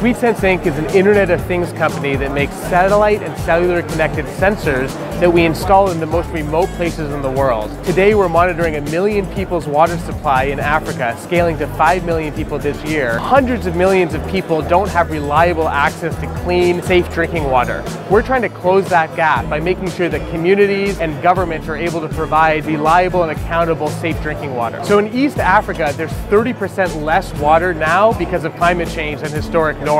SweetSense Inc. is an Internet of Things company that makes satellite and cellular connected sensors that we install in the most remote places in the world. Today we're monitoring 1 million people's water supply in Africa, scaling to 5 million people this year. Hundreds of millions of people don't have reliable access to clean, safe drinking water. We're trying to close that gap by making sure that communities and governments are able to provide reliable and accountable safe drinking water. So in East Africa, there's 30% less water now because of climate change than historic norms.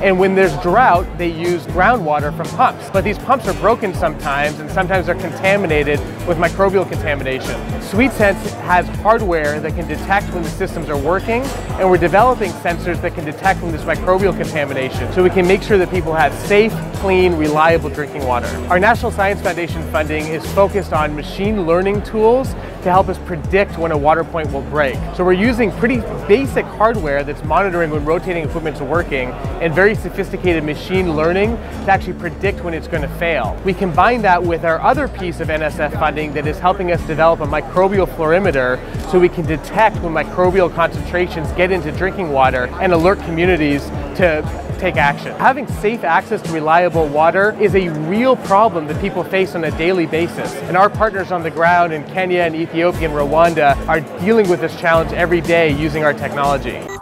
And when there's drought, they use groundwater from pumps. But these pumps are broken sometimes, and sometimes they're contaminated with microbial contamination. SweetSense has hardware that can detect when the systems are working, and we're developing sensors that can detect when there's microbial contamination, so we can make sure that people have safe, clean, reliable drinking water. Our National Science Foundation funding is focused on machine learning tools to help us predict when a water point will break. So we're using pretty basic hardware that's monitoring when rotating equipment's working and very sophisticated machine learning to actually predict when it's going to fail. We combine that with our other piece of NSF funding that is helping us develop a microbial fluorimeter so we can detect when microbial concentrations get into drinking water and alert communities to take action. Having safe access to reliable water is a real problem that people face on a daily basis. And our partners on the ground in Kenya and Ethiopia and Rwanda are dealing with this challenge every day using our technology.